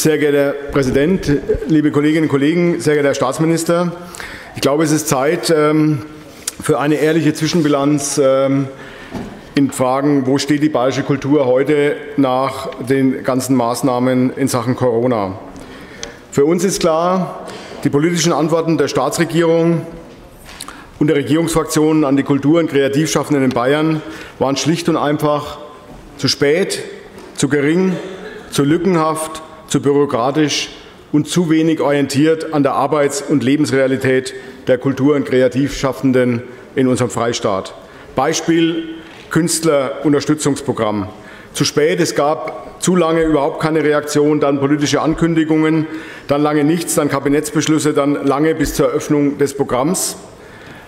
Sehr geehrter Herr Präsident, liebe Kolleginnen und Kollegen, sehr geehrter Herr Staatsminister, ich glaube, es ist Zeit für eine ehrliche Zwischenbilanz in Fragen, wo steht die bayerische Kultur heute nach den ganzen Maßnahmen in Sachen Corona. Für uns ist klar, die politischen Antworten der Staatsregierung und der Regierungsfraktionen an die Kultur- und Kreativschaffenden in Bayern waren schlicht und einfach zu spät, zu gering, zu lückenhaft, zu bürokratisch und zu wenig orientiert an der Arbeits- und Lebensrealität der Kultur- und Kreativschaffenden in unserem Freistaat. Beispiel Künstlerunterstützungsprogramm. Zu spät, es gab zu lange überhaupt keine Reaktion, dann politische Ankündigungen, dann lange nichts, dann Kabinettsbeschlüsse, dann lange bis zur Eröffnung des Programms.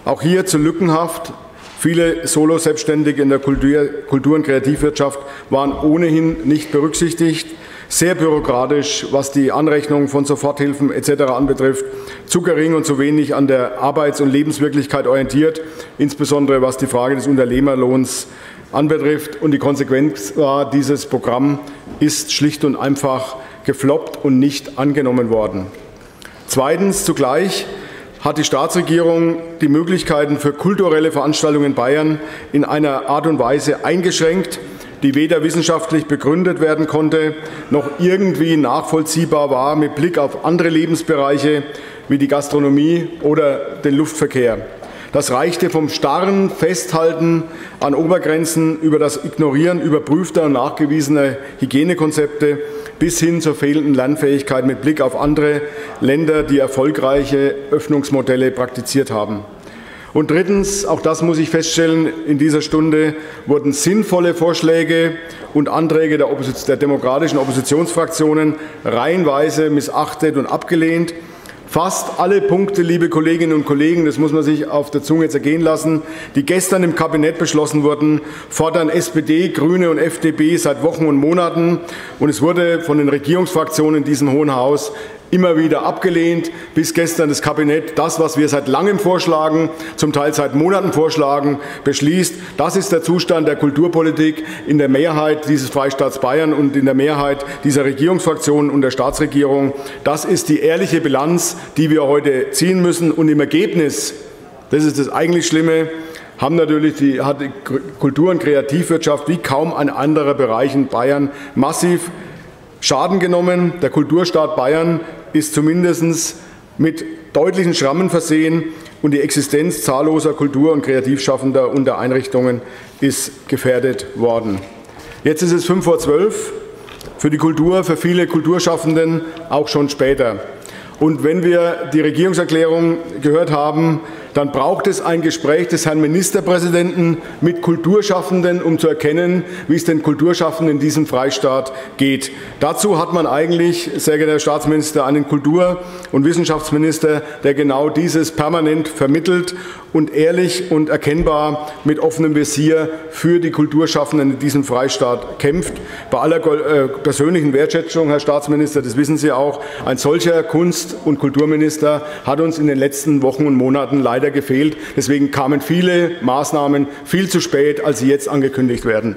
Auch hier zu lückenhaft. Viele Solo-Selbstständige in der Kultur- und Kreativwirtschaft waren ohnehin nicht berücksichtigt. Sehr bürokratisch, was die Anrechnung von Soforthilfen etc. anbetrifft, zu gering und zu wenig an der Arbeits- und Lebenswirklichkeit orientiert, insbesondere was die Frage des Unternehmerlohns anbetrifft. Und die Konsequenz war, dieses Programm ist schlicht und einfach gefloppt und nicht angenommen worden. Zweitens, zugleich hat die Staatsregierung die Möglichkeiten für kulturelle Veranstaltungen in Bayern in einer Art und Weise eingeschränkt, die weder wissenschaftlich begründet werden konnte, noch irgendwie nachvollziehbar war mit Blick auf andere Lebensbereiche wie die Gastronomie oder den Luftverkehr. Das reichte vom starren Festhalten an Obergrenzen über das Ignorieren überprüfter und nachgewiesener Hygienekonzepte bis hin zur fehlenden Lernfähigkeit mit Blick auf andere Länder, die erfolgreiche Öffnungsmodelle praktiziert haben. Und drittens, auch das muss ich feststellen, in dieser Stunde wurden sinnvolle Vorschläge und Anträge der demokratischen Oppositionsfraktionen reihenweise missachtet und abgelehnt. Fast alle Punkte, liebe Kolleginnen und Kollegen, das muss man sich auf der Zunge zergehen lassen, die gestern im Kabinett beschlossen wurden, fordern SPD, Grüne und FDP seit Wochen und Monaten. Und es wurde von den Regierungsfraktionen in diesem Hohen Haus immer wieder abgelehnt, bis gestern das Kabinett das, was wir seit langem vorschlagen, zum Teil seit Monaten vorschlagen, beschließt. Das ist der Zustand der Kulturpolitik in der Mehrheit dieses Freistaats Bayern und in der Mehrheit dieser Regierungsfraktionen und der Staatsregierung. Das ist die ehrliche Bilanz, die wir heute ziehen müssen. Und im Ergebnis, das ist das eigentlich Schlimme, hat die Kultur- und Kreativwirtschaft wie kaum ein anderer Bereich in Bayern massiv Schaden genommen. Der Kulturstaat Bayern ist zumindest mit deutlichen Schrammen versehen und die Existenz zahlloser Kultur- und Kreativschaffender und der Einrichtungen ist gefährdet worden. Jetzt ist es 11:05 Uhr, für die Kultur, für viele Kulturschaffenden auch schon später. Und wenn wir die Regierungserklärung gehört haben, dann braucht es ein Gespräch des Herrn Ministerpräsidenten mit Kulturschaffenden, um zu erkennen, wie es den Kulturschaffenden in diesem Freistaat geht. Dazu hat man eigentlich, sehr geehrter Herr Staatsminister, einen Kultur- und Wissenschaftsminister, der genau dieses permanent vermittelt und ehrlich und erkennbar mit offenem Visier für die Kulturschaffenden in diesem Freistaat kämpft. Bei aller persönlichen Wertschätzung, Herr Staatsminister, das wissen Sie auch, ein solcher Kunst- und Kulturminister hat uns in den letzten Wochen und Monaten leider gefehlt. Deswegen kamen viele Maßnahmen viel zu spät, als sie jetzt angekündigt werden.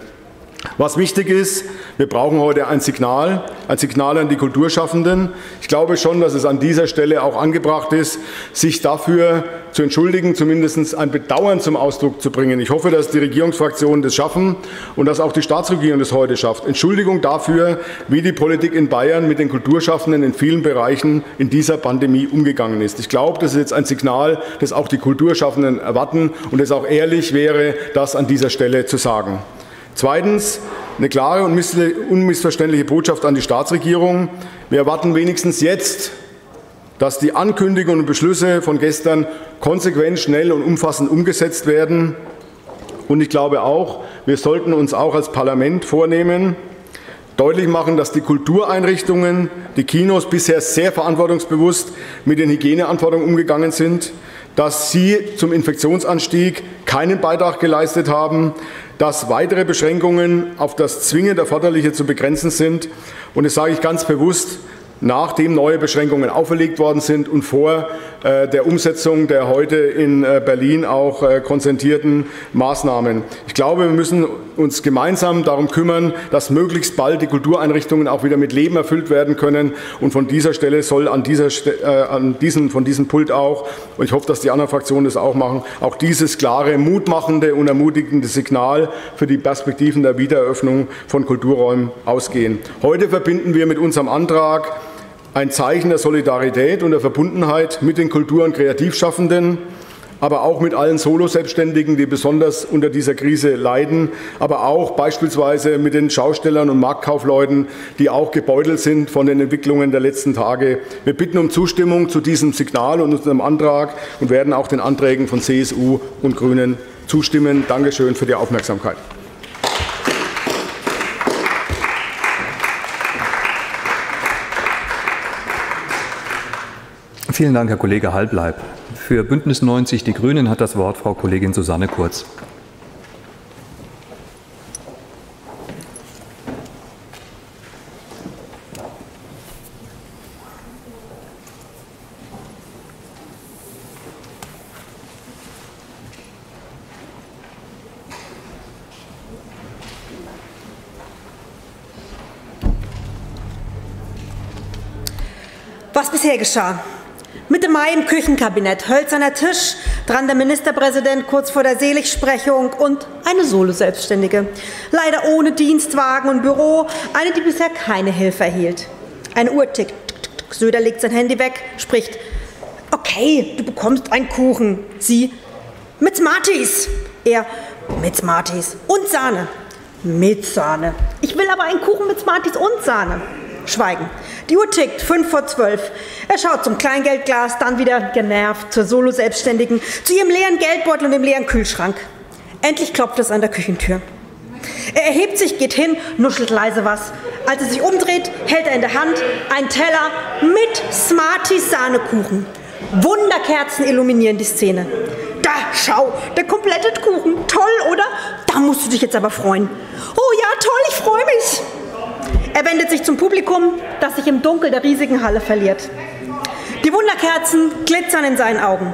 Was wichtig ist, wir brauchen heute ein Signal an die Kulturschaffenden. Ich glaube schon, dass es an dieser Stelle auch angebracht ist, sich dafür zu entschuldigen, zumindest ein Bedauern zum Ausdruck zu bringen. Ich hoffe, dass die Regierungsfraktionen das schaffen und dass auch die Staatsregierung das heute schafft. Entschuldigung dafür, wie die Politik in Bayern mit den Kulturschaffenden in vielen Bereichen in dieser Pandemie umgegangen ist. Ich glaube, das ist jetzt ein Signal, das auch die Kulturschaffenden erwarten und es auch ehrlich wäre, das an dieser Stelle zu sagen. Zweitens, eine klare und unmissverständliche Botschaft an die Staatsregierung. Wir erwarten wenigstens jetzt, dass die Ankündigungen und Beschlüsse von gestern konsequent, schnell und umfassend umgesetzt werden. Und ich glaube auch, wir sollten uns auch als Parlament vornehmen, deutlich machen, dass die Kultureinrichtungen, die Kinos bisher sehr verantwortungsbewusst mit den Hygieneanforderungen umgegangen sind, dass sie zum Infektionsanstieg keinen Beitrag geleistet haben, dass weitere Beschränkungen auf das zwingend Erforderliche zu begrenzen sind. Und das sage ich ganz bewusst, nachdem neue Beschränkungen auferlegt worden sind und vor der Umsetzung der heute in Berlin auch konzertierten Maßnahmen. Ich glaube, wir müssen uns gemeinsam darum kümmern, dass möglichst bald die Kultureinrichtungen auch wieder mit Leben erfüllt werden können. Und von dieser Stelle soll von diesem Pult auch, und ich hoffe, dass die anderen Fraktionen das auch machen, auch dieses klare, mutmachende und ermutigende Signal für die Perspektiven der Wiedereröffnung von Kulturräumen ausgehen. Heute verbinden wir mit unserem Antrag ein Zeichen der Solidarität und der Verbundenheit mit den Kultur- und Kreativschaffenden, aber auch mit allen Solo-Selbstständigen, die besonders unter dieser Krise leiden, aber auch beispielsweise mit den Schaustellern und Marktkaufleuten, die auch gebeutelt sind von den Entwicklungen der letzten Tage. Wir bitten um Zustimmung zu diesem Signal und unserem Antrag und werden auch den Anträgen von CSU und Grünen zustimmen. Dankeschön für die Aufmerksamkeit. Vielen Dank, Herr Kollege Halbleib. Für BÜNDNIS 90 die GRÜNEN hat das Wort Frau Kollegin Susanne Kurz. Was bisher geschah? Mitte Mai im Küchenkabinett, hölzerner Tisch, dran der Ministerpräsident kurz vor der Seligsprechung und eine Solo-Selbstständige. Leider ohne Dienstwagen und Büro, eine, die bisher keine Hilfe erhielt. Eine Uhr tickt, Söder legt sein Handy weg, spricht: Okay, du bekommst einen Kuchen. Sie: Mit Smarties. Er: Mit Smarties und Sahne. Mit Sahne. Ich will aber einen Kuchen mit Smarties und Sahne. Schweigen. Die Uhr tickt, 5 vor 12. Er schaut zum Kleingeldglas, dann wieder genervt zur Solo-Selbstständigen, zu ihrem leeren Geldbeutel und dem leeren Kühlschrank. Endlich klopft es an der Küchentür. Er erhebt sich, geht hin, nuschelt leise was. Als er sich umdreht, hält er in der Hand einen Teller mit Smarties-Sahnekuchen. Wunderkerzen illuminieren die Szene. Da, schau, der komplette Kuchen. Toll, oder? Da musst du dich jetzt aber freuen. Oh ja, toll, ich freue mich. Er wendet sich zum Publikum, das sich im Dunkel der riesigen Halle verliert. Die Wunderkerzen glitzern in seinen Augen.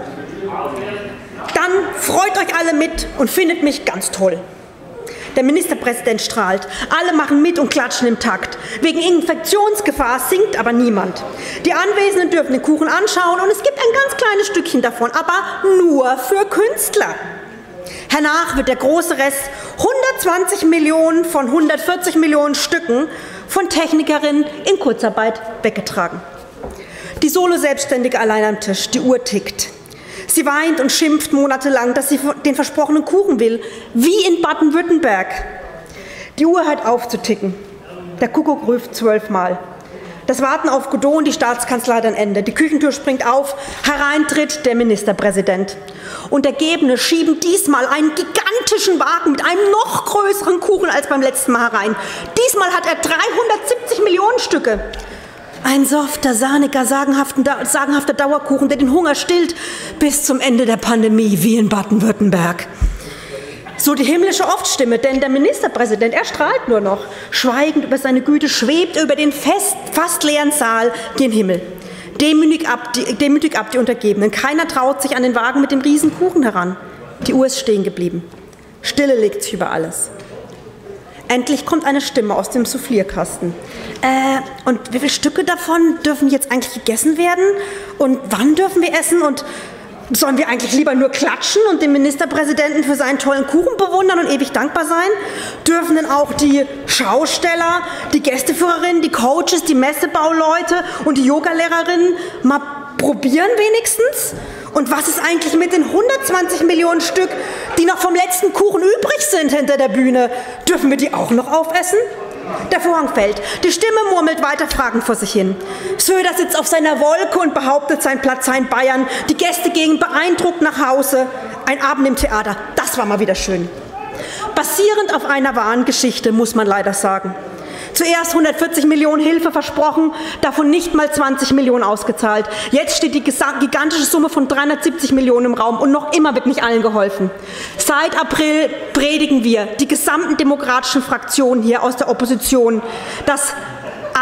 Dann freut euch alle mit und findet mich ganz toll. Der Ministerpräsident strahlt. Alle machen mit und klatschen im Takt. Wegen Infektionsgefahr singt aber niemand. Die Anwesenden dürfen den Kuchen anschauen und es gibt ein ganz kleines Stückchen davon, aber nur für Künstler. Hernach wird der große Rest, 120 Millionen von 140 Millionen Stücken, von Technikerinnen in Kurzarbeit weggetragen. Die Solo-Selbstständige allein am Tisch, die Uhr tickt. Sie weint und schimpft monatelang, dass sie den versprochenen Kuchen will, wie in Baden-Württemberg. Die Uhr hört auf zu ticken. Der Kuckuck ruft 12 Mal. Das Warten auf Godot und die Staatskanzlei hat ein Ende. Die Küchentür springt auf, hereintritt der Ministerpräsident. Und Ergebene schieben diesmal einen gigantischen Wagen mit einem noch größeren Kuchen als beim letzten Mal herein. Diesmal hat er 370 Millionen Stücke. Ein softer, sahniger, sagenhafter Dauerkuchen, der den Hunger stillt, bis zum Ende der Pandemie wie in Baden-Württemberg. So die himmlische Oftstimme, denn der Ministerpräsident, er strahlt nur noch. Schweigend über seine Güte schwebt über den fast leeren Saal den Himmel. Demütig ab die Untergebenen. Keiner traut sich an den Wagen mit dem Riesenkuchen heran. Die Uhr ist stehen geblieben. Stille legt sich über alles. Endlich kommt eine Stimme aus dem Soufflierkasten. Und wie viele Stücke davon dürfen jetzt eigentlich gegessen werden? Und wann dürfen wir essen? Und sollen wir eigentlich lieber nur klatschen und den Ministerpräsidenten für seinen tollen Kuchen bewundern und ewig dankbar sein? Dürfen denn auch die Schausteller, die Gästeführerinnen, die Coaches, die Messebauleute und die Yogalehrerinnen mal probieren wenigstens? Und was ist eigentlich mit den 120 Millionen Stück, die noch vom letzten Kuchen übrig sind hinter der Bühne? Dürfen wir die auch noch aufessen? Der Vorhang fällt. Die Stimme murmelt weiter Fragen vor sich hin. Söder sitzt auf seiner Wolke und behauptet, sein Platz sei in Bayern. Die Gäste gehen beeindruckt nach Hause. Ein Abend im Theater, das war mal wieder schön. Basierend auf einer wahren Geschichte, muss man leider sagen. Zuerst 140 Millionen Hilfe versprochen, davon nicht mal 20 Millionen ausgezahlt. Jetzt steht die gigantische Summe von 370 Millionen im Raum und noch immer wird nicht allen geholfen. Seit April predigen wir, die gesamten demokratischen Fraktionen hier aus der Opposition, dass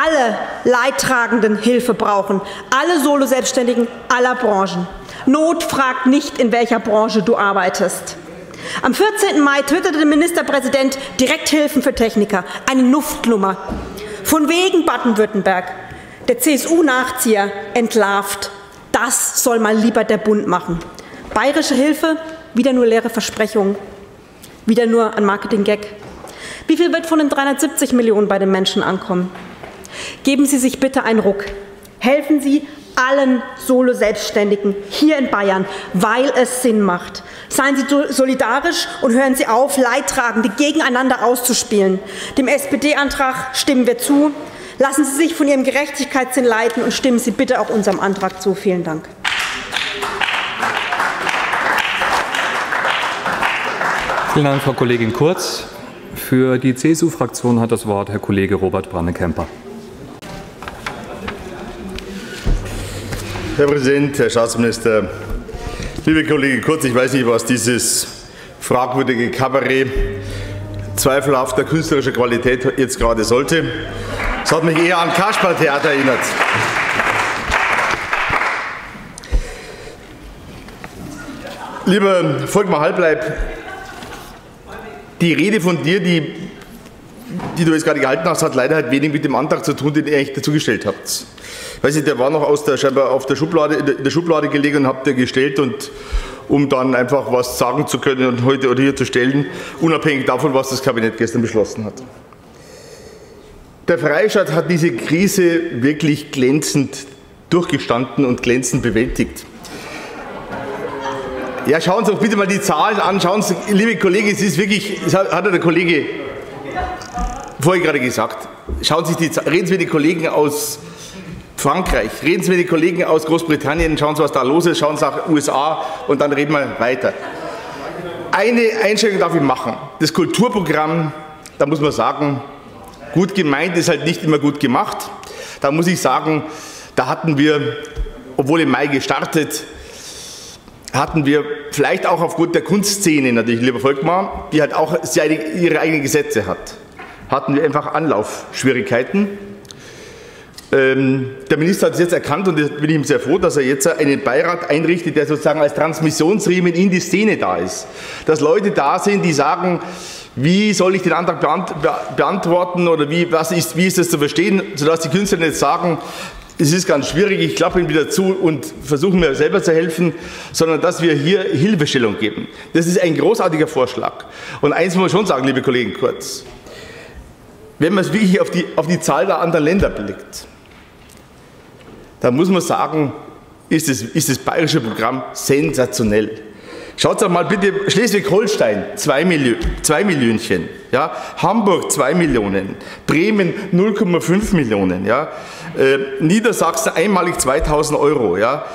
alle Leidtragenden Hilfe brauchen, alle Solo-Selbstständigen aller Branchen. Not fragt nicht, in welcher Branche du arbeitest. Am 14. Mai twitterte der Ministerpräsident Direkthilfen für Techniker, eine Luftnummer. Von wegen Baden-Württemberg, der CSU-Nachzieher entlarvt. Das soll mal lieber der Bund machen. Bayerische Hilfe, wieder nur leere Versprechungen, wieder nur ein Marketing-Gag. Wie viel wird von den 370 Millionen bei den Menschen ankommen? Geben Sie sich bitte einen Ruck. Helfen Sie allen Solo-Selbstständigen hier in Bayern, weil es Sinn macht. Seien Sie solidarisch und hören Sie auf, Leidtragende gegeneinander auszuspielen. Dem SPD-Antrag stimmen wir zu. Lassen Sie sich von Ihrem Gerechtigkeitssinn leiten und stimmen Sie bitte auch unserem Antrag zu. Vielen Dank. Vielen Dank, Frau Kollegin Kurz. Für die CSU-Fraktion hat das Wort Herr Kollege Robert Brannekämper. Herr Präsident, Herr Staatsminister, liebe Kollege Kurz, ich weiß nicht, was dieses fragwürdige Kabarett zweifelhafter künstlerischer Qualität jetzt gerade sollte. Es hat mich eher an Kasperltheater erinnert. Lieber Volkmar Halbleib, die Rede von dir, die du jetzt gerade gehalten hast, hat leider halt wenig mit dem Antrag zu tun, den ihr eigentlich dazugestellt habt. Weiß nicht, der war noch aus der, scheinbar auf der Schublade, in der Schublade gelegen und habt ihr gestellt, und um dann einfach was sagen zu können und heute oder hier zu stellen, unabhängig davon, was das Kabinett gestern beschlossen hat. Der Freistaat hat diese Krise wirklich glänzend durchgestanden und glänzend bewältigt. Ja, schauen Sie doch bitte mal die Zahlen an. Schauen Sie, liebe Kollegen, es ist wirklich, das hat der Kollege vorhin gerade gesagt. Schauen Sie sich die, reden Sie mit den Kollegen aus Frankreich, reden Sie mit den Kollegen aus Großbritannien, schauen Sie, was da los ist, schauen Sie nach USA und dann reden wir weiter. Eine Einschränkung darf ich machen. Das Kulturprogramm, da muss man sagen, gut gemeint ist halt nicht immer gut gemacht. Da muss ich sagen, da hatten wir, obwohl im Mai gestartet, hatten wir vielleicht auch aufgrund der Kunstszene natürlich, lieber Volkmar, die halt auch ihre eigenen Gesetze hat, hatten wir einfach Anlaufschwierigkeiten. Der Minister hat es jetzt erkannt und da bin ich ihm sehr froh, dass er jetzt einen Beirat einrichtet, der sozusagen als Transmissionsriemen in die Szene da ist. Dass Leute da sind, die sagen, wie soll ich den Antrag beantworten oder wie ist das zu verstehen, sodass die Künstler nicht sagen, es ist ganz schwierig, ich klappe ihm wieder zu und versuche mir selber zu helfen, sondern dass wir hier Hilfestellung geben. Das ist ein großartiger Vorschlag. Und eins muss man schon sagen, liebe Kollegen Kurz, wenn man es wirklich auf die Zahl der anderen Länder blickt, da muss man sagen, ist das bayerische Programm sensationell. Schaut doch mal bitte, Schleswig-Holstein 2 Millionchen, ja? Hamburg 2 Millionen, Bremen 0,5 Millionen, ja? Niedersachsen einmalig 2.000 Euro, ja?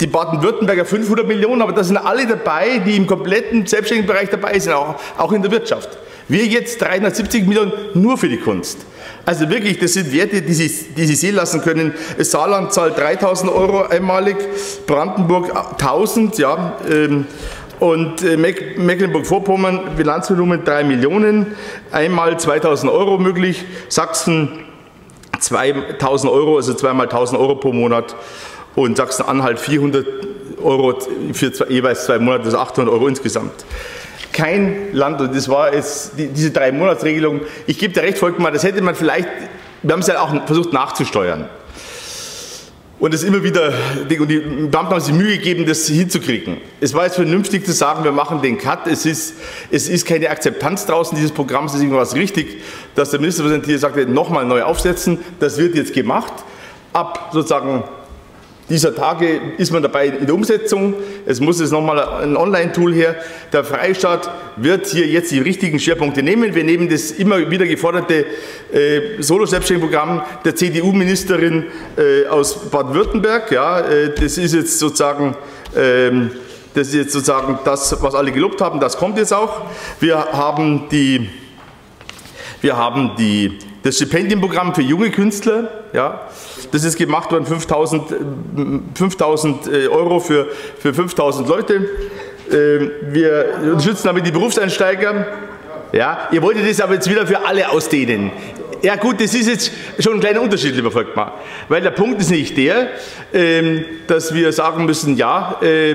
Die Baden-Württemberger 500 Millionen, aber da sind alle dabei, die im kompletten selbstständigen Bereich dabei sind, auch in der Wirtschaft. Wir jetzt 370 Millionen nur für die Kunst. Also wirklich, das sind Werte, die Sie sehen lassen können. Das Saarland zahlt 3.000 Euro einmalig, Brandenburg 1.000, ja, und Mecklenburg-Vorpommern Bilanzvolumen 3 Millionen, einmal 2.000 Euro möglich, Sachsen 2.000 Euro, also zweimal 1.000 Euro pro Monat, und Sachsen-Anhalt 400 Euro für jeweils 2 Monate, also 800 Euro insgesamt. Kein Land, und das war jetzt diese 3-Monats-Regelung, ich gebe dir recht, Volkmar, das hätte man vielleicht, wir haben es ja auch versucht nachzusteuern. Und es immer wieder, und die Beamten haben sich Mühe gegeben, das hinzukriegen. Es war jetzt vernünftig zu sagen, wir machen den Cut, es ist keine Akzeptanz draußen dieses Programms, deswegen war es richtig, dass der Ministerpräsident hier sagte, nochmal neu aufsetzen, das wird jetzt gemacht, ab sozusagen dieser Tage ist man dabei in der Umsetzung. Es muss jetzt nochmal ein Online-Tool her. Der Freistaat wird hier jetzt die richtigen Schwerpunkte nehmen. Wir nehmen das immer wieder geforderte Solo-Selbstständigen-Programm der CDU-Ministerin aus Baden-Württemberg. Ja, das ist jetzt sozusagen das, was alle gelobt haben. Das kommt jetzt auch. Wir haben das Stipendienprogramm für junge Künstler, ja, das ist gemacht worden, 5.000 Euro für 5.000 Leute. Wir unterstützen damit die Berufseinsteiger. Ja, ihr wolltet das aber jetzt wieder für alle ausdehnen. Ja gut, das ist jetzt schon ein kleiner Unterschied, lieber Volkmar, weil der Punkt ist nicht der, dass wir sagen müssen, ja, wenn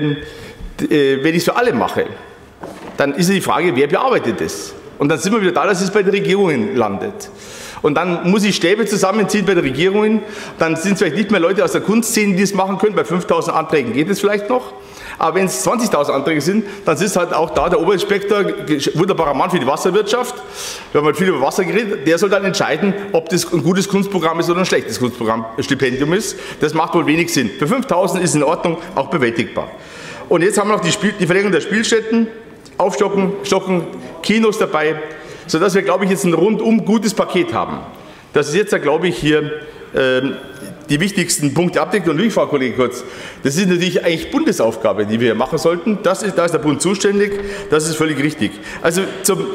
ich es für alle mache, dann ist ja die Frage, wer bearbeitet es? Und dann sind wir wieder da, dass es bei den Regierungen landet. Und dann muss ich Stäbe zusammenziehen bei den Regierungen, dann sind es vielleicht nicht mehr Leute aus der Kunstszene, die das machen können, bei 5.000 Anträgen geht es vielleicht noch. Aber wenn es 20.000 Anträge sind, dann ist halt auch da der Oberinspektor, wunderbarer Mann für die Wasserwirtschaft, wir haben halt viel über Wasser geredet, der soll dann entscheiden, ob das ein gutes Kunstprogramm ist oder ein schlechtes Kunstprogramm, Stipendium ist. Das macht wohl wenig Sinn. Für 5.000 ist es in Ordnung, auch bewältigbar. Und jetzt haben wir noch die Verlängerung der Spielstätten, Aufstocken, Kinos dabei, sodass wir, glaube ich, jetzt ein rundum gutes Paket haben. Das ist jetzt, glaube ich, hier die wichtigsten Punkte abdeckt. Und wie, Frau Kollegin Kurz, das ist natürlich eigentlich Bundesaufgabe, die wir machen sollten. Da ist der Bund zuständig, das ist völlig richtig. Also zum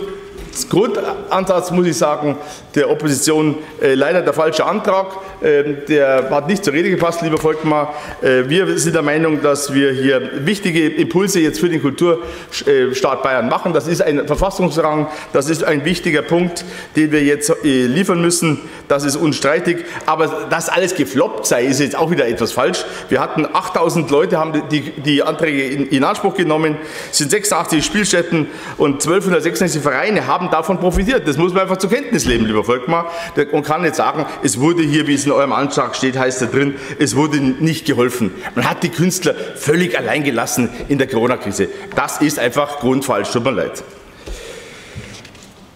Grundansatz muss ich sagen, der Opposition leider der falsche Antrag. Der hat nicht zur Rede gepasst, lieber Volkmar. Wir sind der Meinung, dass wir hier wichtige Impulse jetzt für den Kulturstaat Bayern machen. Das ist ein Verfassungsrang, das ist ein wichtiger Punkt, den wir jetzt liefern müssen. Das ist unstreitig. Aber dass alles gefloppt sei, ist jetzt auch wieder etwas falsch. Wir hatten 8.000 Leute, haben die Anträge in Anspruch genommen, es sind 86 Spielstätten und 1266 Vereine haben davon profitiert. Das muss man einfach zur Kenntnis nehmen, lieber Volkmar. Man kann nicht sagen, es wurde hier, wie es in eurem Antrag steht, heißt da drin, es wurde nicht geholfen. Man hat die Künstler völlig allein gelassen in der Corona-Krise. Das ist einfach grundfalsch, tut mir leid.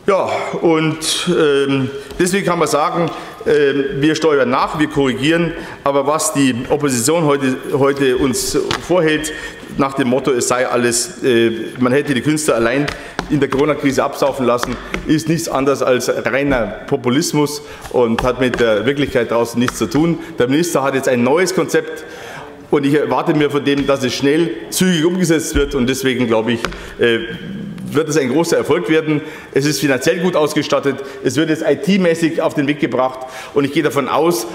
Ja, und deswegen kann man sagen, wir steuern nach, wir korrigieren, aber was die Opposition heute uns vorhält, nach dem Motto, es sei alles, man hätte die Künstler allein in der Corona-Krise absaufen lassen, ist nichts anderes als reiner Populismus und hat mit der Wirklichkeit draußen nichts zu tun. Der Minister hat jetzt ein neues Konzept und ich erwarte mir von dem, dass es schnell, zügig umgesetzt wird und deswegen glaube ich, wird es ein großer Erfolg werden. Es ist finanziell gut ausgestattet, es wird jetzt IT-mäßig auf den Weg gebracht und ich gehe davon aus,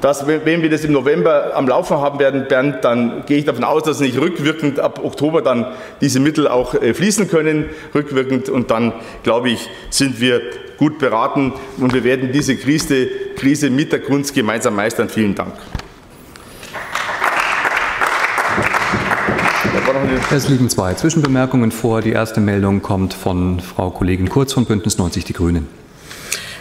dass, wenn wir das im November am Laufen haben werden, Bernd, dann gehe ich davon aus, dass nicht rückwirkend ab Oktober dann diese Mittel auch fließen können, rückwirkend. Und dann, glaube ich, sind wir gut beraten und wir werden diese Krise mit der Kunst gemeinsam meistern. Vielen Dank. Es liegen zwei Zwischenbemerkungen vor. Die erste Meldung kommt von Frau Kollegin Kurz von BÜNDNIS 90 die GRÜNEN.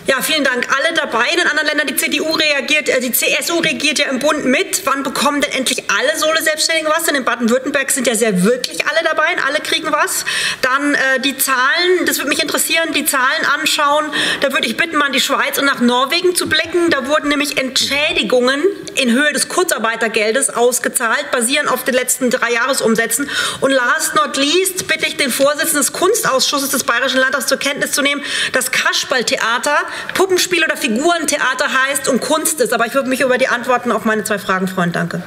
Ja, vielen Dank. Alle dabei. In den anderen Ländern, die CSU regiert ja im Bund mit. Wann bekommen denn endlich alle Solo-Selbstständigen was? Denn in Baden-Württemberg sind ja sehr wirklich alle dabei und alle kriegen was. Dann die Zahlen, das würde mich interessieren, die Zahlen anschauen. Da würde ich bitten, mal in die Schweiz und nach Norwegen zu blicken. Da wurden nämlich Entschädigungen in Höhe des Kurzarbeitergeldes ausgezahlt, basierend auf den letzten 3 Jahresumsätzen. Und last not least bitte ich den Vorsitzenden des Kunstausschusses des Bayerischen Landtags zur Kenntnis zu nehmen, dass Kasperltheater Puppenspiel oder Figurentheater heißt und Kunst ist. Aber ich würde mich über die Antworten auf meine 2 Fragen freuen. Danke.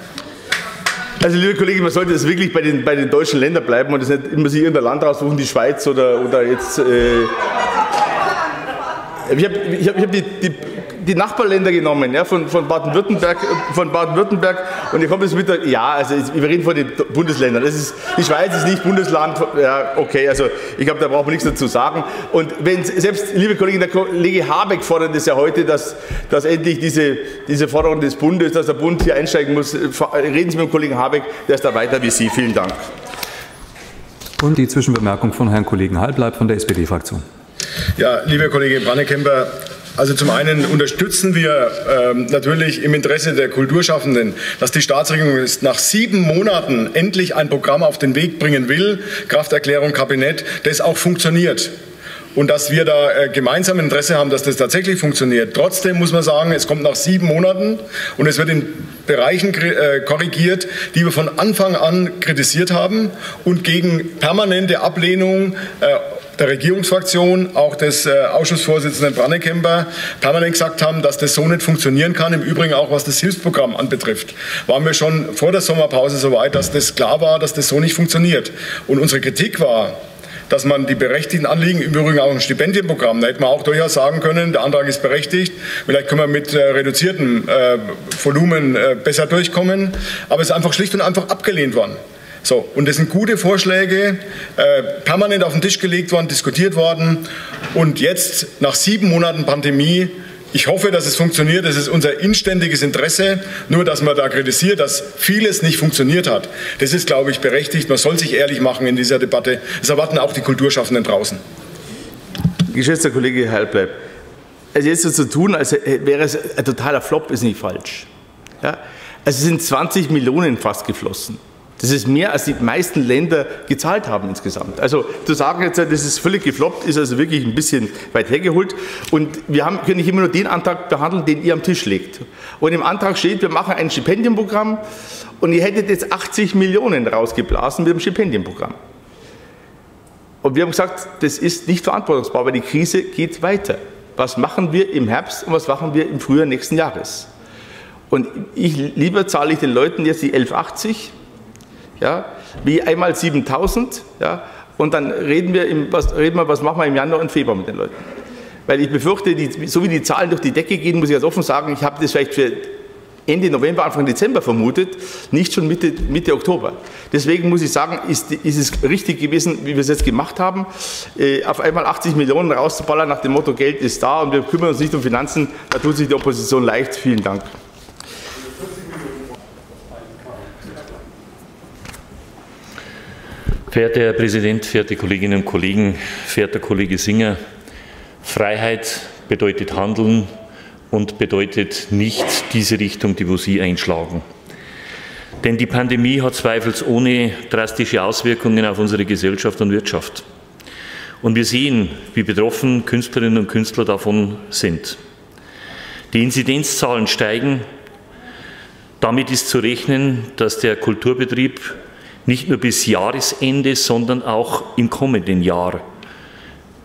Also, liebe Kollegen, man sollte jetzt wirklich bei den deutschen Ländern bleiben und es nicht immer sich in der Land raussuchen, die Schweiz oder jetzt. Ich hab die Nachbarländer genommen, ja, von Baden-Württemberg, und ihr kommt jetzt mit der, ja, also wir reden von den Bundesländern, das ist, die Schweiz ist nicht Bundesland, ja, okay, also ich glaube, da braucht man nichts dazu sagen. Und wenn, selbst, liebe Kollegin, der Kollege Habeck fordert es ja heute, dass endlich diese Forderung des Bundes, dass der Bund hier einsteigen muss, reden Sie mit dem Kollegen Habeck, der ist da weiter wie Sie, vielen Dank. Und die Zwischenbemerkung von Herrn Kollegen Halbleib von der SPD-Fraktion. Ja, lieber Kollege Brannekämper, also zum einen unterstützen wir natürlich im Interesse der Kulturschaffenden, dass die Staatsregierung jetzt nach 7 Monaten endlich ein Programm auf den Weg bringen will, Krafterklärung Kabinett, das auch funktioniert. Und dass wir da gemeinsam Interesse haben, dass das tatsächlich funktioniert. Trotzdem muss man sagen, es kommt nach 7 Monaten und es wird in Bereichen korrigiert, die wir von Anfang an kritisiert haben und gegen permanente Ablehnung der Regierungsfraktion, auch des Ausschussvorsitzenden Brannekämper, permanent gesagt haben, dass das so nicht funktionieren kann, im Übrigen auch was das Hilfsprogramm anbetrifft. Waren wir schon vor der Sommerpause so weit, dass das klar war, dass das so nicht funktioniert. Und unsere Kritik war, dass man die berechtigten Anliegen, im Übrigen auch ein Stipendienprogramm, da hätte man auch durchaus sagen können, der Antrag ist berechtigt, vielleicht können wir mit reduziertem Volumen besser durchkommen, aber es ist einfach schlicht und einfach abgelehnt worden. So, und das sind gute Vorschläge, permanent auf den Tisch gelegt worden, diskutiert worden und jetzt nach 7 Monaten Pandemie Ich hoffe, dass es funktioniert. Es ist unser inständiges Interesse, nur dass man da kritisiert, dass vieles nicht funktioniert hat. Das ist, glaube ich, berechtigt. Man soll sich ehrlich machen in dieser Debatte. Das erwarten auch die Kulturschaffenden draußen. Geschätzter Kollege Halbleib, also jetzt so zu tun, als wäre es ein totaler Flop, ist nicht falsch. Ja? Also es sind 20 Millionen fast geflossen. Das ist mehr, als die meisten Länder gezahlt haben insgesamt. Also zu sagen jetzt, das ist völlig gefloppt, ist also wirklich ein bisschen weit hergeholt. Und wir können nicht immer nur den Antrag behandeln, den ihr am Tisch legt. Und im Antrag steht, wir machen ein Stipendienprogramm und ihr hättet jetzt 80 Millionen rausgeblasen mit dem Stipendienprogramm. Und wir haben gesagt, das ist nicht verantwortungsbar, weil die Krise geht weiter. Was machen wir im Herbst und was machen wir im Frühjahr nächsten Jahres? Und lieber zahle ich den Leuten jetzt die 11,80 €, ja, wie einmal 7.000, ja, und dann reden wir, was machen wir im Januar und Februar mit den Leuten. Weil ich befürchte, so wie die Zahlen durch die Decke gehen, muss ich ganz offen sagen, ich habe das vielleicht für Ende November, Anfang Dezember vermutet, nicht schon Mitte Oktober. Deswegen muss ich sagen, ist es richtig gewesen, wie wir es jetzt gemacht haben, auf einmal 80 Millionen rauszuballern nach dem Motto, Geld ist da und wir kümmern uns nicht um Finanzen, da tut sich die Opposition leicht. Vielen Dank. Verehrter Herr Präsident, verehrte Kolleginnen und Kollegen, verehrter Kollege Singer, Freiheit bedeutet Handeln und bedeutet nicht diese Richtung, die wo Sie einschlagen. Denn die Pandemie hat zweifelsohne drastische Auswirkungen auf unsere Gesellschaft und Wirtschaft. Und wir sehen, wie betroffen Künstlerinnen und Künstler davon sind. Die Inzidenzzahlen steigen. Damit ist zu rechnen, dass der Kulturbetrieb nicht nur bis Jahresende, sondern auch im kommenden Jahr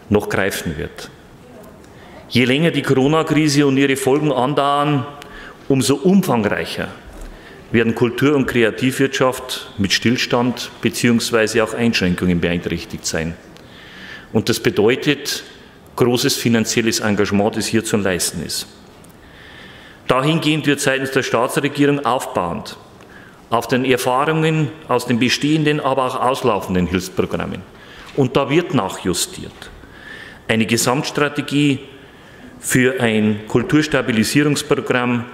noch greifen wird. Je länger die Corona-Krise und ihre Folgen andauern, umso umfangreicher werden Kultur- und Kreativwirtschaft mit Stillstand bzw. auch Einschränkungen beeinträchtigt sein. Und das bedeutet großes finanzielles Engagement, das hier zu leisten ist. Dahingehend wird seitens der Staatsregierung aufbauend auf den Erfahrungen aus den bestehenden, aber auch auslaufenden Hilfsprogrammen. Und da wird nachjustiert. Eine Gesamtstrategie für ein Kulturstabilisierungsprogramm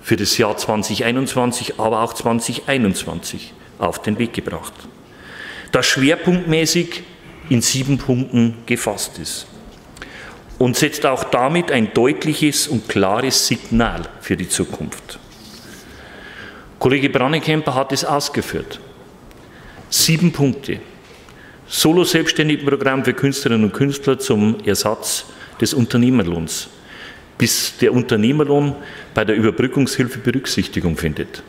für das Jahr 2021, aber auch 2021 auf den Weg gebracht, das schwerpunktmäßig in 7 Punkten gefasst ist und setzt auch damit ein deutliches und klares Signal für die Zukunft. Kollege Brannekämper hat es ausgeführt. 7 Punkte. Solo-Selbstständigenprogramm für Künstlerinnen und Künstler zum Ersatz des Unternehmerlohns, bis der Unternehmerlohn bei der Überbrückungshilfe Berücksichtigung findet.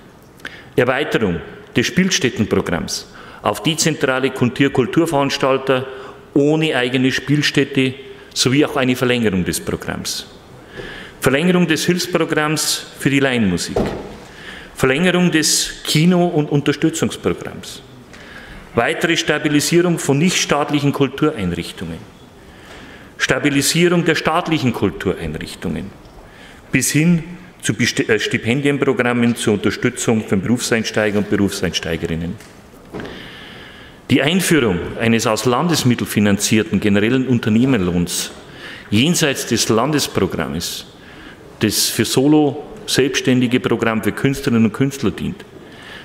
Erweiterung des Spielstättenprogramms auf dezentrale Kulturveranstalter ohne eigene Spielstätte sowie auch eine Verlängerung des Programms. Verlängerung des Hilfsprogramms für die Laienmusik. Verlängerung des Kino- und Unterstützungsprogramms, weitere Stabilisierung von nichtstaatlichen Kultureinrichtungen, Stabilisierung der staatlichen Kultureinrichtungen bis hin zu Stipendienprogrammen zur Unterstützung von Berufseinsteigern und Berufseinsteigerinnen. Die Einführung eines aus Landesmitteln finanzierten generellen Unternehmerlohns jenseits des Landesprogrammes, das für Solo- selbstständige Programm für Künstlerinnen und Künstler dient,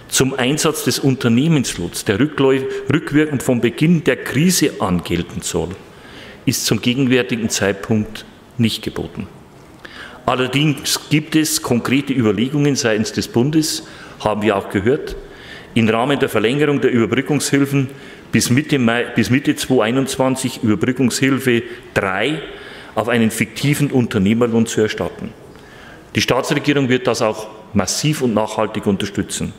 zum Einsatz des Unternehmenslohns, der rückwirkend vom Beginn der Krise an gelten soll, ist zum gegenwärtigen Zeitpunkt nicht geboten. Allerdings gibt es konkrete Überlegungen seitens des Bundes, haben wir auch gehört, im Rahmen der Verlängerung der Überbrückungshilfen bis Mitte 2021 Überbrückungshilfe 3 auf einen fiktiven Unternehmerlohn zu erstatten. Die Staatsregierung wird das auch massiv und nachhaltig unterstützen.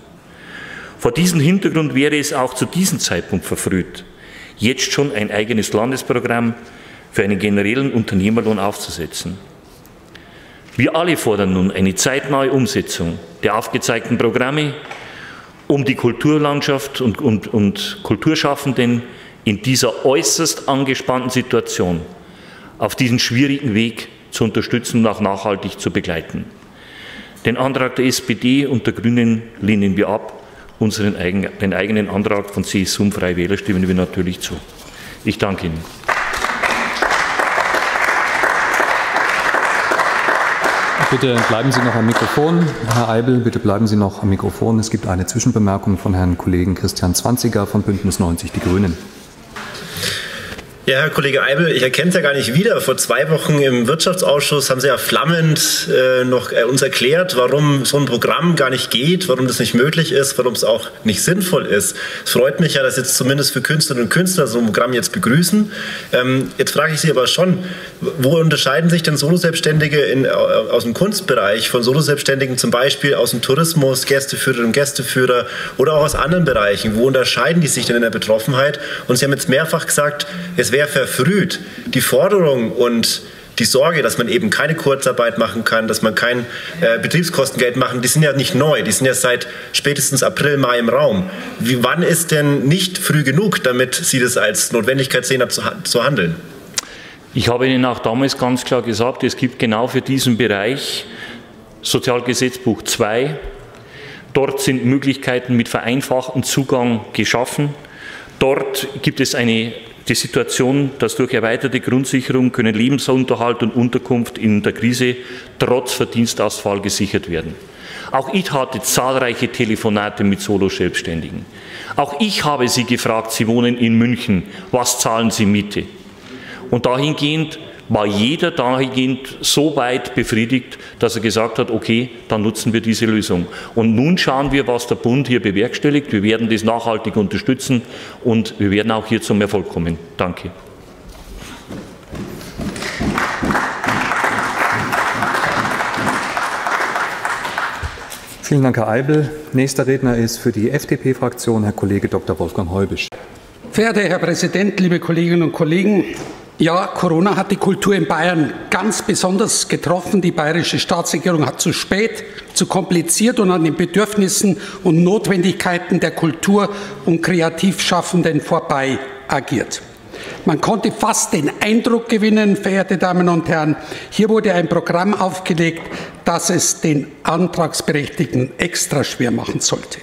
Vor diesem Hintergrund wäre es auch zu diesem Zeitpunkt verfrüht, jetzt schon ein eigenes Landesprogramm für einen generellen Unternehmerlohn aufzusetzen. Wir alle fordern nun eine zeitnahe Umsetzung der aufgezeigten Programme, um die Kulturlandschaft und Kulturschaffenden in dieser äußerst angespannten Situation auf diesen schwierigen Weg zu unterstützen und auch nachhaltig zu begleiten. Den Antrag der SPD und der Grünen lehnen wir ab. Den eigenen Antrag von CSU und Freie Wähler stimmen wir natürlich zu. Ich danke Ihnen. Bitte bleiben Sie noch am Mikrofon. Herr Eibel, bitte bleiben Sie noch am Mikrofon. Es gibt eine Zwischenbemerkung von Herrn Kollegen Christian Zwanziger von BÜNDNIS 90 die GRÜNEN. Ja, Herr Kollege Eibel, ich erkenne es ja gar nicht wieder. Vor 2 Wochen im Wirtschaftsausschuss haben Sie ja flammend uns erklärt, warum so ein Programm gar nicht geht, warum das nicht möglich ist, warum es auch nicht sinnvoll ist. Es freut mich ja, dass jetzt zumindest für Künstlerinnen und Künstler so ein Programm jetzt begrüßen. Jetzt frage ich Sie aber schon, wo unterscheiden sich denn Soloselbstständige aus dem Kunstbereich von Soloselbstständigen zum Beispiel aus dem Tourismus, Gästeführerinnen und Gästeführer oder auch aus anderen Bereichen? Wo unterscheiden die sich denn in der Betroffenheit? Und Sie haben jetzt mehrfach gesagt, es wäre verfrüht, die Forderung und die Sorge, dass man eben keine Kurzarbeit machen kann, dass man kein Betriebskostengeld machen, die sind ja nicht neu, die sind ja seit spätestens April, Mai im Raum. Wann ist denn nicht früh genug, damit Sie das als Notwendigkeit sehen, zu handeln? Ich habe Ihnen auch damals ganz klar gesagt, es gibt genau für diesen Bereich Sozialgesetzbuch 2. Dort sind Möglichkeiten mit vereinfachten Zugang geschaffen. Dort gibt es die Situation, dass durch erweiterte Grundsicherung können Lebensunterhalt und Unterkunft in der Krise trotz Verdienstausfall gesichert werden. Auch ich hatte zahlreiche Telefonate mit Soloselbstständigen. Auch ich habe sie gefragt, sie wohnen in München, was zahlen sie Miete? Und dahingehend war jeder so weit befriedigt, dass er gesagt hat, okay, dann nutzen wir diese Lösung. Und nun schauen wir, was der Bund hier bewerkstelligt. Wir werden das nachhaltig unterstützen und wir werden auch hier zum Erfolg kommen. Danke. Vielen Dank, Herr Eibel. Nächster Redner ist für die FDP-Fraktion Herr Kollege Dr. Wolfgang Heubisch. Verehrter Herr Präsident, liebe Kolleginnen und Kollegen! Ja, Corona hat die Kultur in Bayern ganz besonders getroffen. Die bayerische Staatsregierung hat zu spät, zu kompliziert und an den Bedürfnissen und Notwendigkeiten der Kultur- und Kreativschaffenden vorbei agiert. Man konnte fast den Eindruck gewinnen, verehrte Damen und Herren, hier wurde ein Programm aufgelegt, das es den Antragsberechtigten extra schwer machen sollte.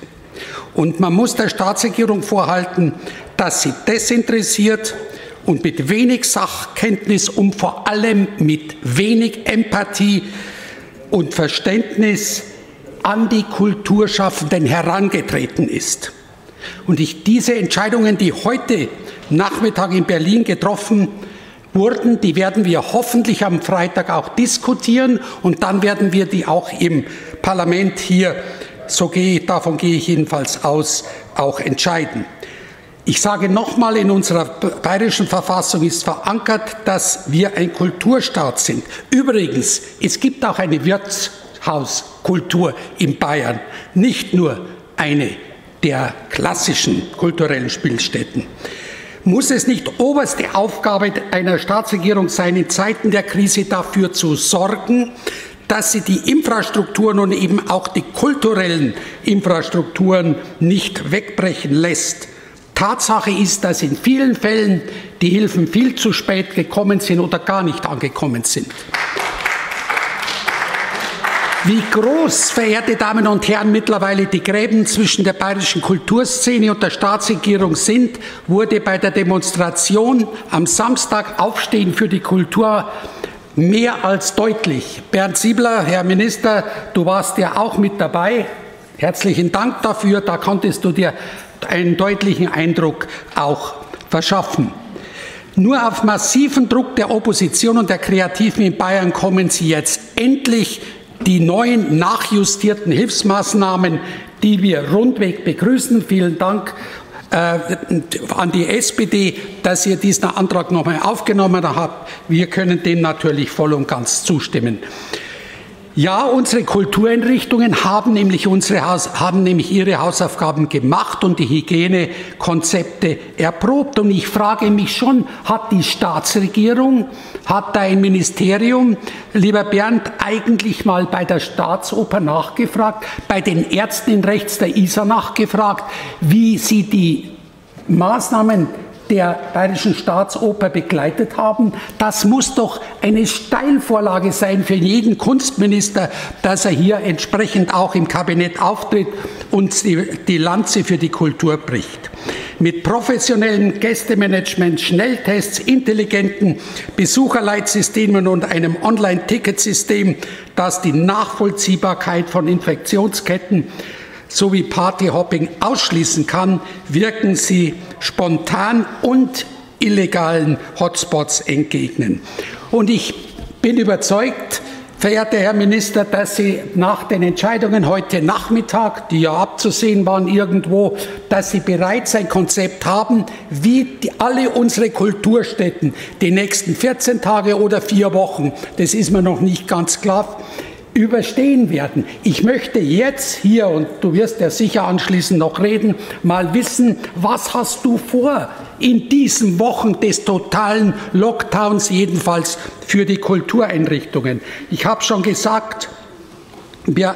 Und man muss der Staatsregierung vorhalten, dass sie desinteressiert und mit wenig Sachkenntnis und vor allem mit wenig Empathie und Verständnis an die Kulturschaffenden herangetreten ist. Und diese Entscheidungen, die heute Nachmittag in Berlin getroffen wurden, die werden wir hoffentlich am Freitag auch diskutieren und dann werden wir die auch im Parlament hier, davon gehe ich jedenfalls aus, auch entscheiden. Ich sage nochmal, in unserer bayerischen Verfassung ist verankert, dass wir ein Kulturstaat sind. Übrigens, es gibt auch eine Wirtshauskultur in Bayern, nicht nur eine der klassischen kulturellen Spielstätten. Muss es nicht oberste Aufgabe einer Staatsregierung sein, in Zeiten der Krise dafür zu sorgen, dass sie die Infrastrukturen und eben auch die kulturellen Infrastrukturen nicht wegbrechen lässt? Tatsache ist, dass in vielen Fällen die Hilfen viel zu spät gekommen sind oder gar nicht angekommen sind. Wie groß, verehrte Damen und Herren, mittlerweile die Gräben zwischen der bayerischen Kulturszene und der Staatsregierung sind, wurde bei der Demonstration am Samstag Aufstehen für die Kultur mehr als deutlich. Bernd Sibler, Herr Minister, du warst ja auch mit dabei. Herzlichen Dank dafür, da konntest du dir einen deutlichen Eindruck auch verschaffen. Nur auf massiven Druck der Opposition und der Kreativen in Bayern kommen sie jetzt endlich die neuen nachjustierten Hilfsmaßnahmen, die wir rundweg begrüßen. Vielen Dank an die SPD, dass ihr diesen Antrag nochmal aufgenommen habt. Wir können dem natürlich voll und ganz zustimmen. Ja, unsere Kultureinrichtungen haben nämlich ihre Hausaufgaben gemacht und die Hygienekonzepte erprobt. Und ich frage mich schon, hat die Staatsregierung, hat da ein Ministerium, lieber Bernd, eigentlich mal bei der Staatsoper nachgefragt, bei den Ärzten in Rechts der Isar nachgefragt, wie sie die Maßnahmen der Bayerischen Staatsoper begleitet haben? Das muss doch eine Steilvorlage sein für jeden Kunstminister, dass er hier entsprechend auch im Kabinett auftritt und die Lanze für die Kultur bricht. mit professionellem Gästemanagement, Schnelltests, intelligenten Besucherleitsystemen und einem Online-Ticketsystem, das die Nachvollziehbarkeit von Infektionsketten sowie Partyhopping ausschließen kann, wirken sie spontan und illegalen Hotspots entgegnen. Und ich bin überzeugt, verehrter Herr Minister, dass Sie nach den Entscheidungen heute Nachmittag, die ja abzusehen waren irgendwo, dass Sie bereits ein Konzept haben, wie alle unsere Kulturstätten die nächsten 14 Tage oder 4 Wochen, das ist mir noch nicht ganz klar, überstehen werden. Ich möchte jetzt hier, und du wirst ja sicher anschließend noch reden, mal wissen, was hast du vor in diesen Wochen des totalen Lockdowns, jedenfalls für die Kultureinrichtungen. Ich habe schon gesagt,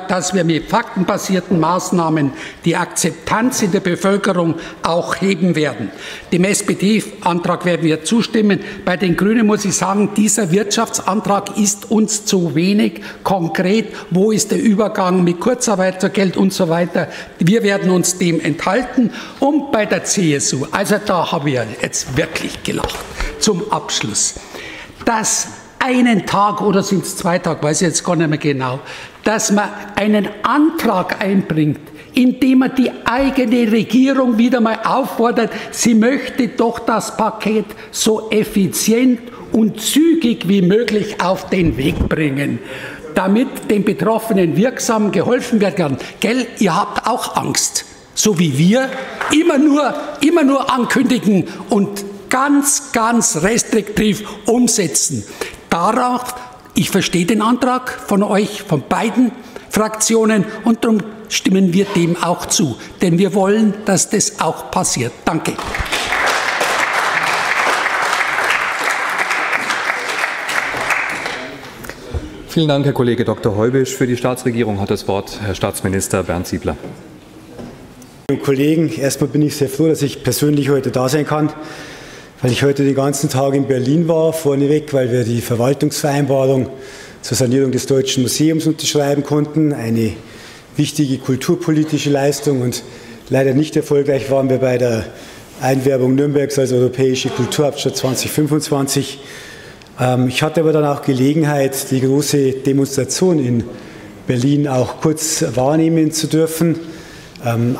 dass wir mit faktenbasierten Maßnahmen die Akzeptanz in der Bevölkerung auch heben werden. Dem SPD-Antrag werden wir zustimmen. Bei den Grünen muss ich sagen, dieser Wirtschaftsantrag ist uns zu wenig konkret. Wo ist der Übergang mit Kurzarbeitergeld und so weiter? Wir werden uns dem enthalten. Und bei der CSU, also da habe ich jetzt wirklich gelacht. Zum Abschluss. Dass einen Tag oder sind es 2 Tage, weiß ich jetzt gar nicht mehr genau, dass man einen Antrag einbringt, indem man die eigene Regierung wieder mal auffordert, sie möchte doch das Paket so effizient und zügig wie möglich auf den Weg bringen, damit den Betroffenen wirksam geholfen werden kann. Gell, ihr habt auch Angst, so wie wir, immer nur ankündigen und ganz, ganz restriktiv umsetzen. Darauf, ich verstehe den Antrag von euch, von beiden Fraktionen, und darum stimmen wir dem auch zu, denn wir wollen, dass das auch passiert. Danke. Vielen Dank, Herr Kollege Dr. Heubisch. Für die Staatsregierung hat das Wort Herr Staatsminister Bernd Sibler. Liebe Kollegen, erstmal bin ich sehr froh, dass ich persönlich heute da sein kann, weil ich heute den ganzen Tag in Berlin war, vorneweg, weil wir die Verwaltungsvereinbarung zur Sanierung des Deutschen Museums unterschreiben konnten, eine wichtige kulturpolitische Leistung, und leider nicht erfolgreich waren wir bei der Einwerbung Nürnbergs als Europäische Kulturhauptstadt 2025. Ich hatte aber dann auch Gelegenheit, die große Demonstration in Berlin auch kurz wahrnehmen zu dürfen,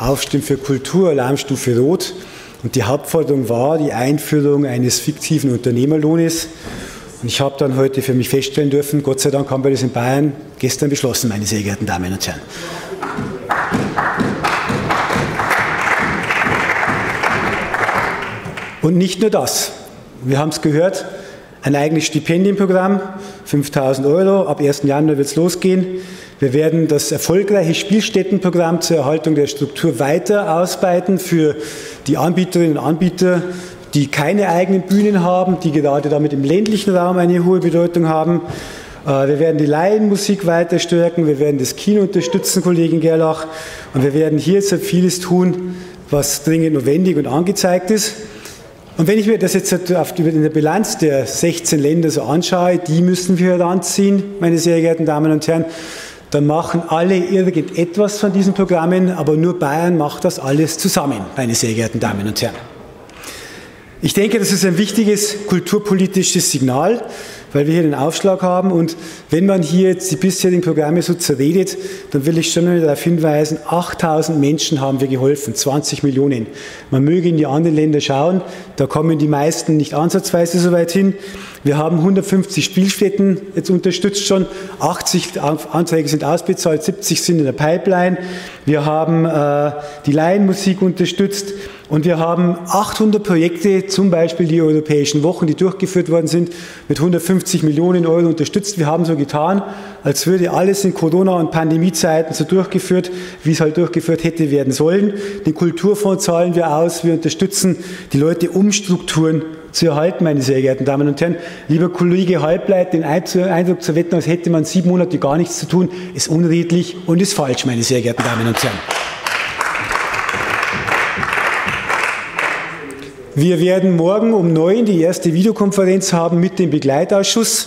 Aufstehen für Kultur, Alarmstufe Rot. Und die Hauptforderung war die Einführung eines fiktiven Unternehmerlohnes. Und ich habe dann heute für mich feststellen dürfen, Gott sei Dank haben wir das in Bayern gestern beschlossen, meine sehr geehrten Damen und Herren. Und nicht nur das. Wir haben es gehört, ein eigenes Stipendienprogramm, 5.000 €, ab 1. Januar wird es losgehen. Wir werden das erfolgreiche Spielstättenprogramm zur Erhaltung der Struktur weiter ausweiten für die Anbieterinnen und Anbieter, die keine eigenen Bühnen haben, die gerade damit im ländlichen Raum eine hohe Bedeutung haben. Wir werden die Laienmusik weiter stärken, wir werden das Kino unterstützen, Kollegin Gerlach, und wir werden hier so vieles tun, was dringend notwendig und angezeigt ist. Und wenn ich mir das jetzt in der Bilanz der 16 Länder so anschaue, die müssen wir heranziehen, meine sehr geehrten Damen und Herren, dann machen alle irgendetwas von diesen Programmen, aber nur Bayern macht das alles zusammen, meine sehr geehrten Damen und Herren. Ich denke, das ist ein wichtiges kulturpolitisches Signal, weil wir hier den Aufschlag haben, und wenn man hier jetzt die bisherigen Programme so zerredet, dann will ich schon mal darauf hinweisen, 8.000 Menschen haben wir geholfen, 20 Millionen. Man möge in die anderen Länder schauen, da kommen die meisten nicht ansatzweise so weit hin. Wir haben 150 Spielstätten jetzt unterstützt schon, 80 Anträge sind ausbezahlt, 70 sind in der Pipeline. Wir haben die Laienmusik unterstützt. Und wir haben 800 Projekte, zum Beispiel die Europäischen Wochen, die durchgeführt worden sind, mit 150 Millionen € unterstützt. Wir haben so getan, als würde alles in Corona- und Pandemiezeiten so durchgeführt, wie es halt durchgeführt hätte werden sollen. Den Kulturfonds zahlen wir aus, wir unterstützen die Leute, um Strukturen zu erhalten, meine sehr geehrten Damen und Herren. Lieber Kollege Halbleib, den Eindruck zu wetten, als hätte man 7 Monate gar nichts zu tun, ist unredlich und ist falsch, meine sehr geehrten Damen und Herren. Wir werden morgen um 9 Uhr die erste Videokonferenz haben mit dem Begleitausschuss.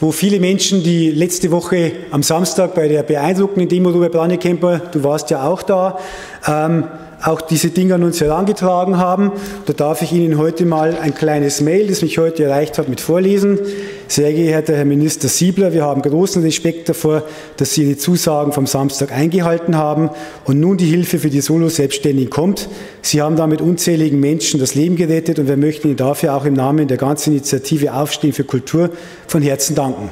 wo viele Menschen, die letzte Woche am Samstag bei der beeindruckenden Demo, Robert Brannekämper, du warst ja auch da, auch diese Dinge an uns herangetragen haben. Da darf ich Ihnen heute mal ein kleines Mail, das mich heute erreicht hat, mit vorlesen. Sehr geehrter Herr Minister Sibler, wir haben großen Respekt davor, dass Sie Ihre Zusagen vom Samstag eingehalten haben und nun die Hilfe für die Solo-Selbstständigen kommt. Sie haben damit unzähligen Menschen das Leben gerettet und wir möchten Ihnen dafür auch im Namen der ganzen Initiative Aufstehen für Kultur von Herzen danken.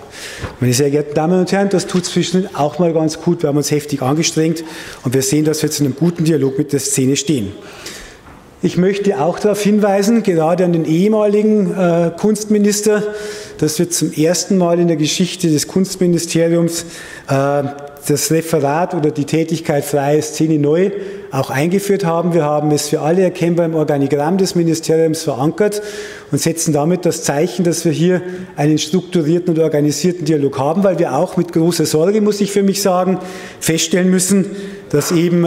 Meine sehr geehrten Damen und Herren, das tut zwischendurch auch mal ganz gut. Wir haben uns heftig angestrengt und wir sehen, dass wir jetzt in einem guten Dialog mit der Szene stehen. Ich möchte auch darauf hinweisen, gerade an den ehemaligen Kunstminister, dass wir zum ersten Mal in der Geschichte des Kunstministeriums das Referat oder die Tätigkeit Freie Szene neu auch eingeführt haben. Wir haben es für alle erkennbar im Organigramm des Ministeriums verankert und setzen damit das Zeichen, dass wir hier einen strukturierten und organisierten Dialog haben, weil wir auch mit großer Sorge, muss ich für mich sagen, feststellen müssen, dass eben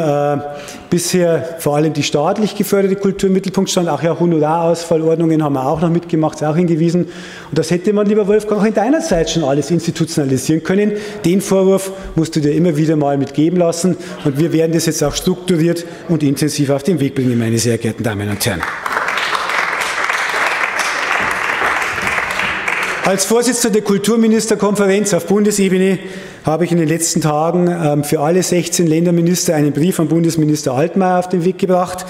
bisher vor allem die staatlich geförderte Kultur im Mittelpunkt stand. Auch ja, Honorarausfallordnungen haben wir auch noch mitgemacht, auch hingewiesen. Und das hätte man, lieber Wolfgang, auch in deiner Zeit schon alles institutionalisieren können. Den Vorwurf musst du dir immer wieder mal mitgeben lassen. Und wir werden das jetzt auch strukturiert und intensiv auf den Weg bringen, meine sehr geehrten Damen und Herren. Als Vorsitzender der Kulturministerkonferenz auf Bundesebene habe ich in den letzten Tagen für alle 16 Länderminister einen Brief an Bundesminister Altmaier auf den Weg gebracht,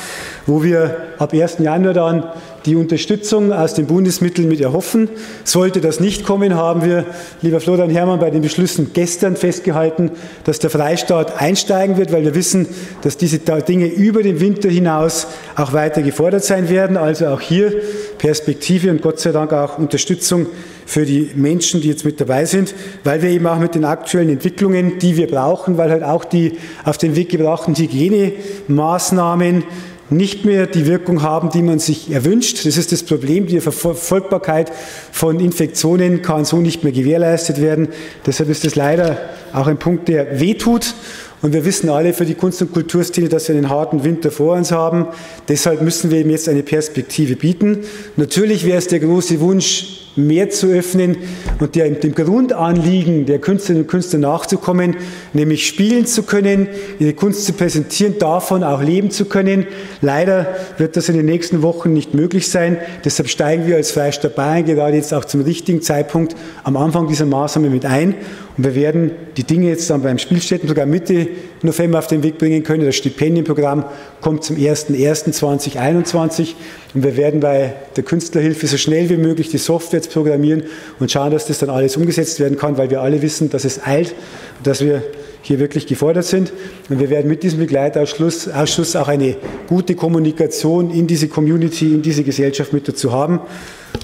wo wir ab 1. Januar dann die Unterstützung aus den Bundesmitteln mit erhoffen. Sollte das nicht kommen, haben wir, lieber Florian Herrmann, bei den Beschlüssen gestern festgehalten, dass der Freistaat einsteigen wird, weil wir wissen, dass diese Dinge über den Winter hinaus auch weiter gefordert sein werden. Also auch hier Perspektive und Gott sei Dank auch Unterstützung für die Menschen, die jetzt mit dabei sind, weil wir eben auch mit den aktuellen Entwicklungen, die wir brauchen, weil halt auch die auf den Weg gebrachten Hygienemaßnahmen nicht mehr die Wirkung haben, die man sich erwünscht. Das ist das Problem. Die Verfolgbarkeit von Infektionen kann so nicht mehr gewährleistet werden. Deshalb ist das leider auch ein Punkt, der wehtut. Und wir wissen alle für die Kunst- und Kulturszene, dass wir einen harten Winter vor uns haben. Deshalb müssen wir eben jetzt eine Perspektive bieten. Natürlich wäre es der große Wunsch, mehr zu öffnen und dem Grundanliegen der Künstlerinnen und Künstler nachzukommen, nämlich spielen zu können, ihre Kunst zu präsentieren, davon auch leben zu können. Leider wird das in den nächsten Wochen nicht möglich sein. Deshalb steigen wir als Freistaat Bayern gerade jetzt auch zum richtigen Zeitpunkt am Anfang dieser Maßnahme mit ein. Und wir werden die Dinge jetzt dann beim Spielstättenprogramm Mitte November auf den Weg bringen können. Das Stipendienprogramm kommt zum 01.01.2021 und wir werden bei der Künstlerhilfe so schnell wie möglich die Software programmieren und schauen, dass das dann alles umgesetzt werden kann, weil wir alle wissen, dass es eilt und dass wir hier wirklich gefordert sind. Und wir werden mit diesem Begleitausschuss auch eine gute Kommunikation in diese Community, in diese Gesellschaft mit dazu haben.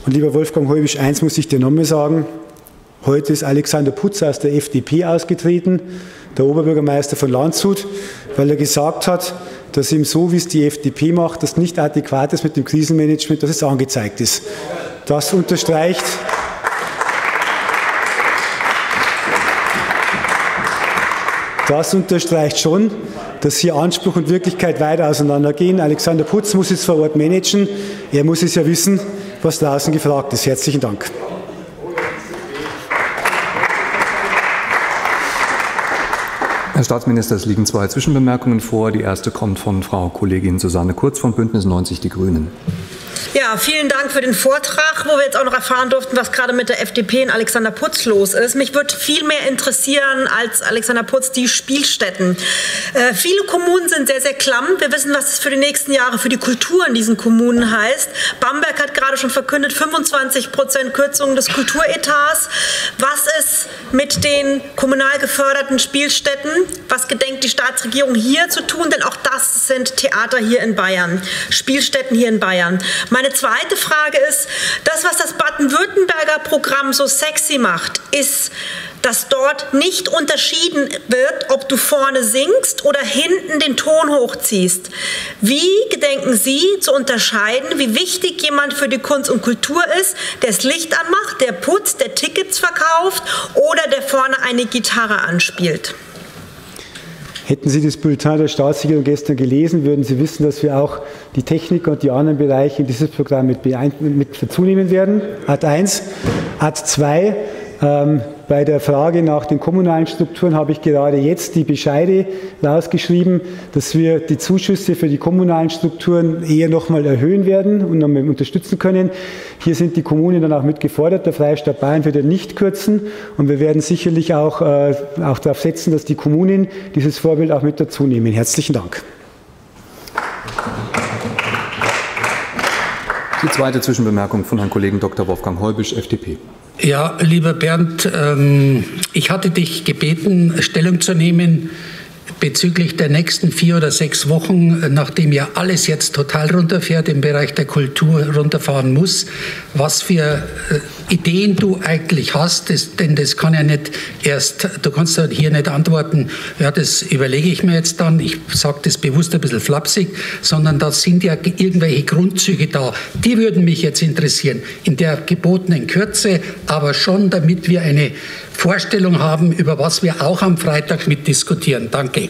Und lieber Wolfgang Heubisch, eins muss ich dir nochmal sagen. Heute ist Alexander Putz aus der FDP ausgetreten, der Oberbürgermeister von Landshut, weil er gesagt hat, dass ihm so, wie es die FDP macht, das nicht adäquat ist mit dem Krisenmanagement, dass es angezeigt ist. Das unterstreicht, schon, dass hier Anspruch und Wirklichkeit weit auseinandergehen. Alexander Putz muss es vor Ort managen. Er muss es ja wissen, was draußen gefragt ist. Herzlichen Dank. Herr Staatsminister, es liegen zwei Zwischenbemerkungen vor. Die erste kommt von Frau Kollegin Susanne Kurz von BÜNDNIS 90/DIE GRÜNEN. Ja, vielen Dank für den Vortrag, wo wir jetzt auch noch erfahren durften, was gerade mit der FDP und Alexander Putz los ist. Mich würde viel mehr interessieren als Alexander Putz die Spielstätten. Viele Kommunen sind sehr, sehr klamm. Wir wissen, was es für die nächsten Jahre für die Kultur in diesen Kommunen heißt. Bamberg hat gerade schon verkündet, 25% Kürzung des Kulturetats. Was ist mit den kommunal geförderten Spielstätten? Was gedenkt die Staatsregierung hier zu tun? Denn auch das sind Theater hier in Bayern, Spielstätten hier in Bayern. Meine zweite Frage ist, das, was das Baden-Württemberger Programm so sexy macht, ist, dass dort nicht unterschieden wird, ob du vorne singst oder hinten den Ton hochziehst. Wie gedenken Sie zu unterscheiden, wie wichtig jemand für die Kunst und Kultur ist, der das Licht anmacht, der putzt, der Tickets verkauft oder der vorne eine Gitarre anspielt? Hätten Sie das Bulletin der Staatssicherung gestern gelesen, würden Sie wissen, dass wir auch die Technik und die anderen Bereiche in dieses Programm mit dazunehmen werden. Art 1. Art 2. Bei der Frage nach den kommunalen Strukturen habe ich gerade jetzt die Bescheide rausgeschrieben, dass wir die Zuschüsse für die kommunalen Strukturen eher nochmal erhöhen werden und nochmal unterstützen können. Hier sind die Kommunen dann auch mit gefordert. Der Freistaat Bayern wird ja nicht kürzen und wir werden sicherlich auch darauf setzen, dass die Kommunen dieses Vorbild auch mit dazu nehmen. Herzlichen Dank. Die zweite Zwischenbemerkung von Herrn Kollegen Dr. Wolfgang Heubisch, FDP. Ja, lieber Bernd, ich hatte dich gebeten, Stellung zu nehmen bezüglich der nächsten 4 oder 6 Wochen, nachdem ja alles jetzt total runterfährt, im Bereich der Kultur runterfahren muss, was für Ideen du eigentlich hast, denn das kann ja nicht erst, du kannst ja hier nicht antworten, ja, das überlege ich mir jetzt dann, ich sage das bewusst ein bisschen flapsig, sondern da sind ja irgendwelche Grundzüge da, die würden mich jetzt interessieren, in der gebotenen Kürze, aber schon, damit wir eine Vorstellung haben, über was wir auch am Freitag mitdiskutieren. Danke.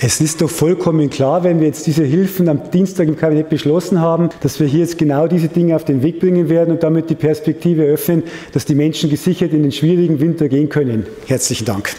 Es ist doch vollkommen klar, wenn wir jetzt diese Hilfen am Dienstag im Kabinett beschlossen haben, dass wir hier jetzt genau diese Dinge auf den Weg bringen werden und damit die Perspektive öffnen, dass die Menschen gesichert in den schwierigen Winter gehen können. Herzlichen Dank.